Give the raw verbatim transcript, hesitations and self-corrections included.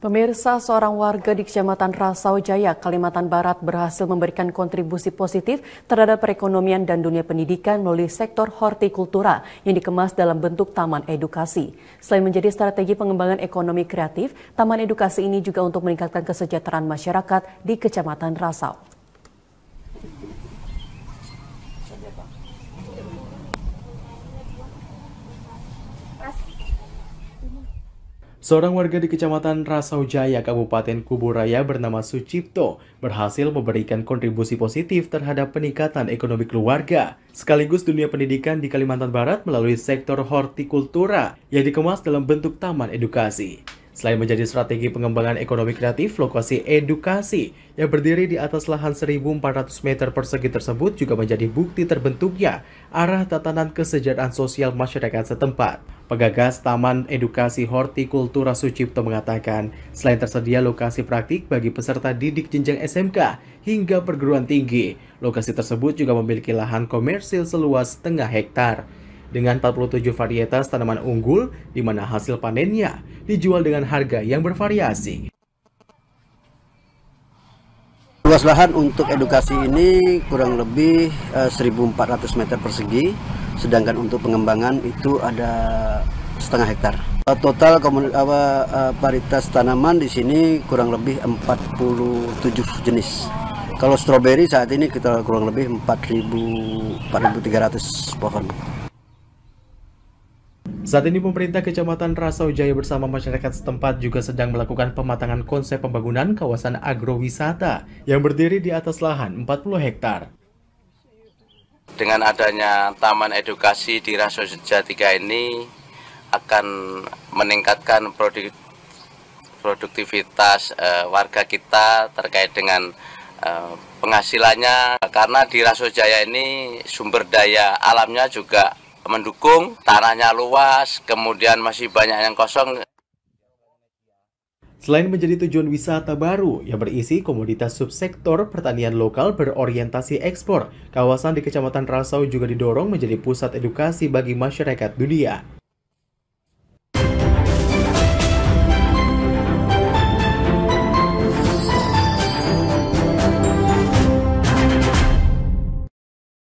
Pemirsa, seorang warga di Kecamatan Rasau Jaya, Kalimantan Barat berhasil memberikan kontribusi positif terhadap perekonomian dan dunia pendidikan melalui sektor hortikultura yang dikemas dalam bentuk taman edukasi. Selain menjadi strategi pengembangan ekonomi kreatif, taman edukasi ini juga untuk meningkatkan kesejahteraan masyarakat di Kecamatan Rasau. Seorang warga di Kecamatan Rasau Jaya, Kabupaten Kubu Raya bernama Sucipto berhasil memberikan kontribusi positif terhadap peningkatan ekonomi keluarga sekaligus dunia pendidikan di Kalimantan Barat melalui sektor hortikultura yang dikemas dalam bentuk taman edukasi. Selain menjadi strategi pengembangan ekonomi kreatif, lokasi edukasi yang berdiri di atas lahan seribu empat ratus meter persegi tersebut juga menjadi bukti terbentuknya arah tatanan kesejahteraan sosial masyarakat setempat. Penggagas Taman Edukasi Hortikultura Sucipto mengatakan, selain tersedia lokasi praktik bagi peserta didik jenjang S M K hingga perguruan tinggi, lokasi tersebut juga memiliki lahan komersil seluas setengah hektar dengan empat puluh tujuh varietas tanaman unggul, di mana hasil panennya dijual dengan harga yang bervariasi. Luas lahan untuk edukasi ini kurang lebih eh, seribu empat ratus meter persegi. Sedangkan untuk pengembangan itu ada setengah hektar. Total varietas tanaman di sini kurang lebih empat puluh tujuh jenis. Kalau stroberi saat ini kita kurang lebih empat ribu tiga ratus pohon. Saat ini pemerintah Kecamatan Rasau Jaya bersama masyarakat setempat juga sedang melakukan pematangan konsep pembangunan kawasan agrowisata yang berdiri di atas lahan empat puluh hektar. Dengan adanya taman edukasi di Rasau Jaya ini akan meningkatkan produk, produktivitas eh, warga kita terkait dengan eh, penghasilannya, karena di Rasau Jaya ini sumber daya alamnya juga mendukung, tanahnya luas, kemudian masih banyak yang kosong. Selain menjadi tujuan wisata baru yang berisi komoditas subsektor pertanian lokal berorientasi ekspor, kawasan di Kecamatan Rasau juga didorong menjadi pusat edukasi bagi masyarakat dunia.